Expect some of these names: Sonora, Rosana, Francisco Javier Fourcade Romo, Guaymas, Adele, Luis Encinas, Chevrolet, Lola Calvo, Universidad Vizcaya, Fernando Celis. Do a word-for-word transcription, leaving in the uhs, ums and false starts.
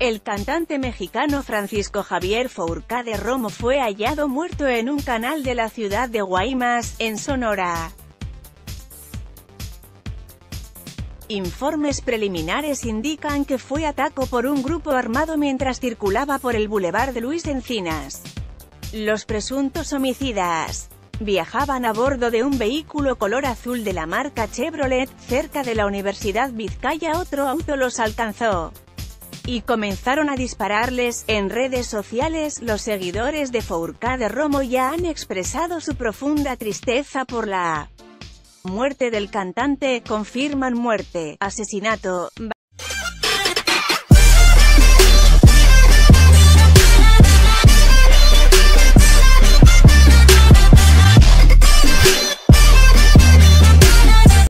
El cantante mexicano Francisco Javier Fourcade Romo fue hallado muerto en un canal de la ciudad de Guaymas, en Sonora. Informes preliminares indican que fue atacado por un grupo armado mientras circulaba por el bulevar de Luis Encinas. Los presuntos homicidas viajaban a bordo de un vehículo color azul de la marca Chevrolet. Cerca de la Universidad Vizcaya otro auto los alcanzó y comenzaron a dispararles. En redes sociales, los seguidores de Fourcade Romo ya han expresado su profunda tristeza por la muerte del cantante. Confirman muerte, asesinato,